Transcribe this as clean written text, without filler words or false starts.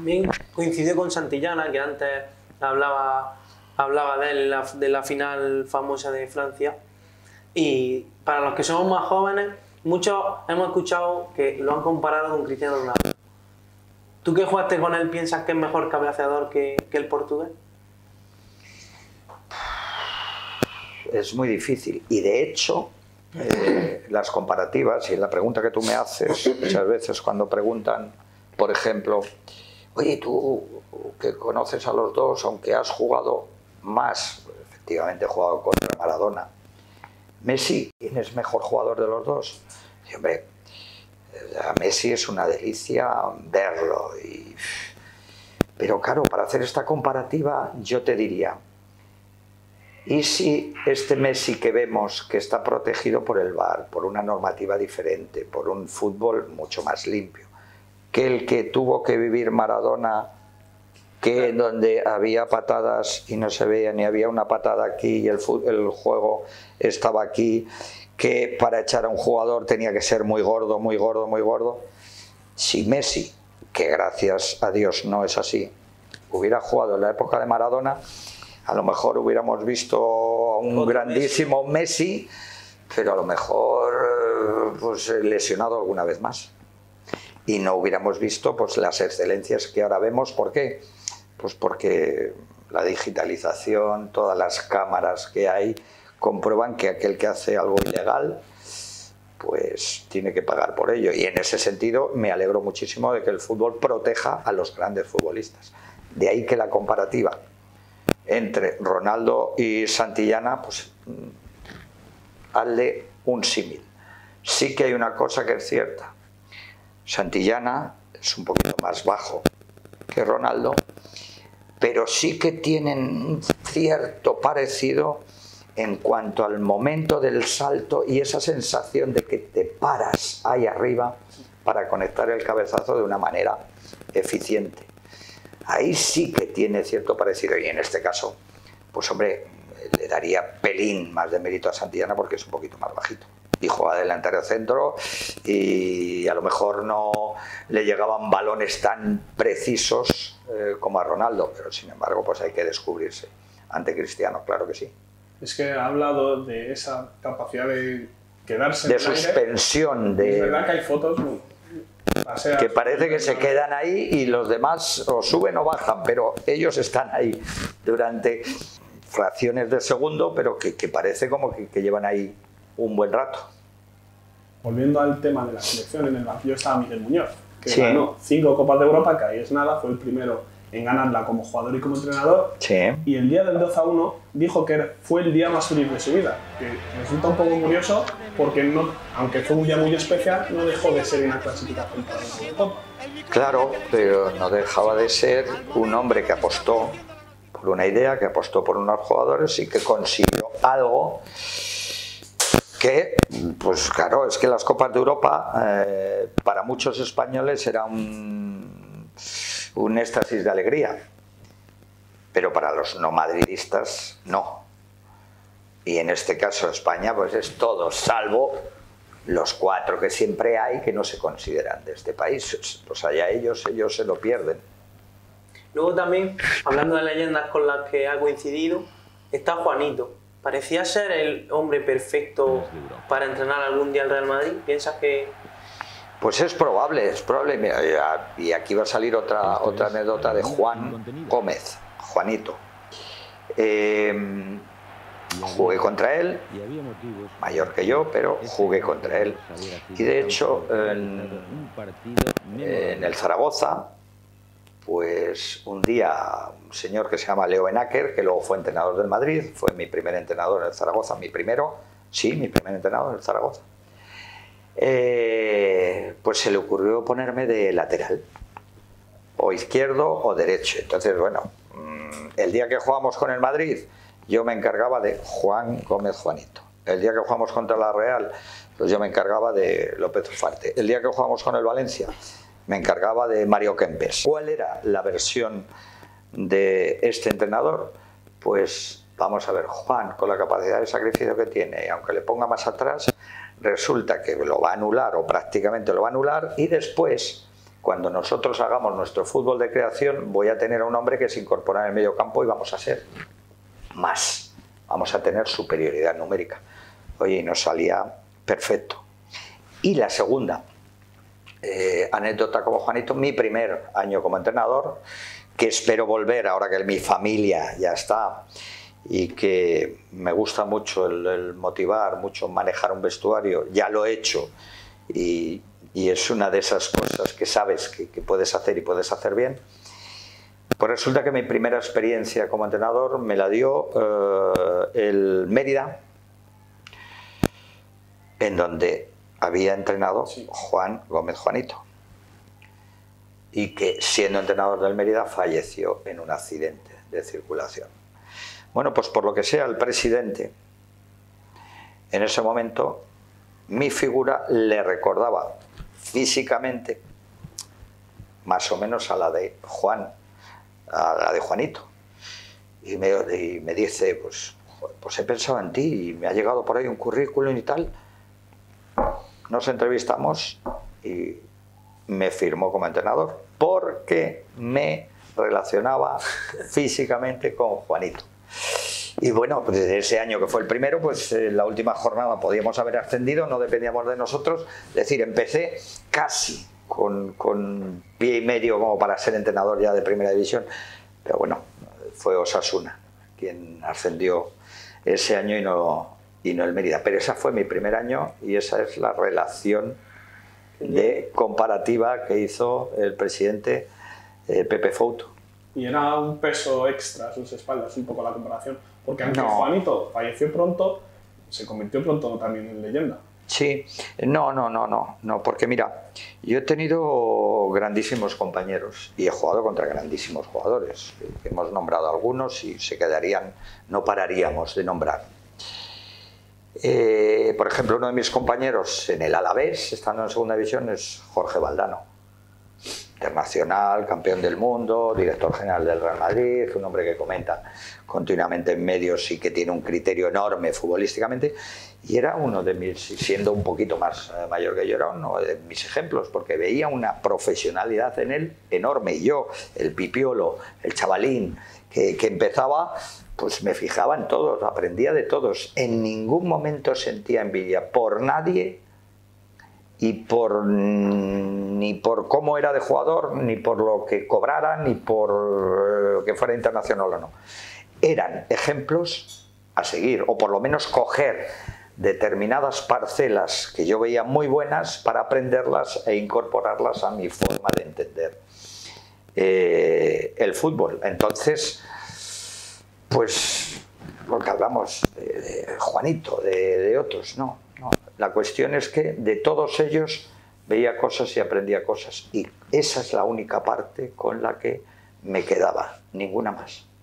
también coincidió con Santillana, que antes hablaba de él, de la final famosa de Francia. Y para los que somos más jóvenes, muchos hemos escuchado que lo han comparado con Cristiano Ronaldo. ¿Tú que jugaste con él piensas que es mejor cabeceador que el portugués? Es muy difícil y de hecho las comparativas y la pregunta que tú me haces muchas veces cuando preguntan, por ejemplo, oye, tú que conoces a los dos, aunque has jugado más, efectivamente he jugado contra Maradona, Messi, ¿quién es mejor jugador de los dos? Y, hombre, a Messi es una delicia verlo, pero claro, para hacer esta comparativa yo te diría, ¿y si este Messi que vemos que está protegido por el VAR, por una normativa diferente, por un fútbol mucho más limpio, que el que tuvo que vivir Maradona, que donde había patadas y no se veía, ni había una patada aquí y el juego estaba aquí, que para echar a un jugador tenía que ser muy gordo, muy gordo, muy gordo? Si Messi, que gracias a Dios no es así, hubiera jugado en la época de Maradona, a lo mejor hubiéramos visto a un grandísimo Messi, pero a lo mejor pues, lesionado alguna vez más. Y no hubiéramos visto pues, las excelencias que ahora vemos. ¿Por qué? Pues porque la digitalización, todas las cámaras que hay, comprueban que aquel que hace algo ilegal pues tiene que pagar por ello. Y en ese sentido me alegro muchísimo de que el fútbol proteja a los grandes futbolistas. De ahí que la comparativa entre Ronaldo y Santillana, pues hazle un símil. Sí que hay una cosa que es cierta. Santillana es un poquito más bajo que Ronaldo, pero sí que tienen un cierto parecido en cuanto al momento del salto y esa sensación de que te paras ahí arriba para conectar el cabezazo de una manera eficiente. Ahí sí que tiene cierto parecido y en este caso, pues hombre, le daría pelín más de mérito a Santillana porque es un poquito más bajito. Y jugaba delantero centro y a lo mejor no le llegaban balones tan precisos como a Ronaldo, pero sin embargo pues hay que descubrirse ante Cristiano, claro que sí. Es que ha hablado de esa capacidad de quedarse en el aire. De suspensión. Es verdad que hay fotos que parece que se quedan ahí y los demás o suben o bajan, pero ellos están ahí durante fracciones de segundo, pero que parece como que llevan ahí un buen rato. Volviendo al tema de la selección, en el banquillo estaba Miguel Muñoz, que sí, ganó 5 Copas de Europa, que ahí es nada, fue el primero en ganarla como jugador y como entrenador, sí, y el día del 2-1 dijo que fue el día más feliz de su vida, que resulta un poco curioso porque no, aunque fue un día muy especial, no dejó de ser una clasificación para la Copa. Claro, pero no dejaba de ser un hombre que apostó por una idea, que apostó por unos jugadores y que consiguió algo que, pues claro, es que las Copas de Europa para muchos españoles era un éxtasis de alegría, pero para los no madridistas no, y en este caso España pues es todo, salvo los 4 que siempre hay que no se consideran de este país, pues allá ellos se lo pierden. Luego también, hablando de leyendas con las que ha coincidido, está Juanito, parecía ser el hombre perfecto para entrenar algún día al Real Madrid, ¿piensas que...? Pues es probable, mira, y aquí va a salir otra anécdota de Juan Gómez, Juanito. Jugué contra él, mayor que yo, pero jugué contra él. Y de hecho, en el Zaragoza, pues un día un señor que se llama Leo Benaker, que luego fue entrenador del Madrid, fue mi primer entrenador en el Zaragoza, mi primer entrenador en el Zaragoza. Pues se le ocurrió ponerme de lateral, o izquierdo o derecho. Entonces, bueno, el día que jugamos con el Madrid, yo me encargaba de Juan Gómez Juanito. El día que jugamos contra la Real, pues yo me encargaba de López Ufarte. El día que jugamos con el Valencia, me encargaba de Mario Kempes. ¿Cuál era la versión de este entrenador? Pues vamos a ver, Juan, con la capacidad de sacrificio que tiene, aunque le ponga más atrás, resulta que lo va a anular o prácticamente lo va a anular, y después Cuando nosotros hagamos nuestro fútbol de creación, voy a tener a un hombre que se incorpora en el medio campo y vamos a ser más. Vamos a tener superioridad numérica. Oye, y nos salía perfecto. Y la segunda anécdota como Juanito, mi primer año como entrenador, que espero volver ahora que mi familia ya está y que me gusta mucho el motivar, mucho manejar un vestuario, ya lo he hecho y es una de esas cosas que sabes que puedes hacer y puedes hacer bien. Pues resulta que mi primera experiencia como entrenador me la dio el Mérida, en donde había entrenado Juan Gómez Juanito, y que siendo entrenador del Mérida falleció en un accidente de circulación. Bueno, pues por lo que sea, el presidente en ese momento mi figura le recordaba físicamente más o menos a la de Juan, a la de Juanito, y me dice, pues he pensado en ti y me ha llegado por ahí un currículum y tal. Nos entrevistamos y me firmó como entrenador porque me relacionaba físicamente con Juanito. Y bueno, pues desde ese año que fue el primero, pues la última jornada podíamos haber ascendido, no dependíamos de nosotros. Es decir, empecé casi con pie y medio como para ser entrenador ya de primera división. Pero bueno, fue Osasuna quien ascendió ese año y no el Mérida. Pero esa fue mi primer año y esa es la relación de comparativa que hizo el presidente Pepe Fouto. Y era un peso extra a sus espaldas, un poco la comparación, porque aunque Juanito falleció pronto, se convirtió pronto también en leyenda. Sí, no, porque mira, yo he tenido grandísimos compañeros y he jugado contra grandísimos jugadores. Hemos nombrado algunos y se quedarían, no pararíamos de nombrar. Por ejemplo, uno de mis compañeros en el Alavés, estando en segunda división, es Jorge Baldano, internacional, campeón del mundo, director general del Real Madrid, un hombre que comenta continuamente en medios y que tiene un criterio enorme futbolísticamente, y era uno de mis, siendo un poquito más mayor que yo, era uno de mis ejemplos, porque veía una profesionalidad en él enorme, y yo, el pipiolo, el chavalín que empezaba, pues me fijaba en todos, aprendía de todos, en ningún momento sentía envidia por nadie, y ni por cómo era de jugador, ni por lo que cobrara, ni por que fuera internacional o no. Eran ejemplos a seguir, o por lo menos coger determinadas parcelas que yo veía muy buenas para aprenderlas e incorporarlas a mi forma de entender el fútbol. Entonces, pues lo que hablamos de Juanito, de otros, no. La cuestión es que de todos ellos veía cosas y aprendía cosas, y esa es la única parte con la que me quedaba, ninguna más.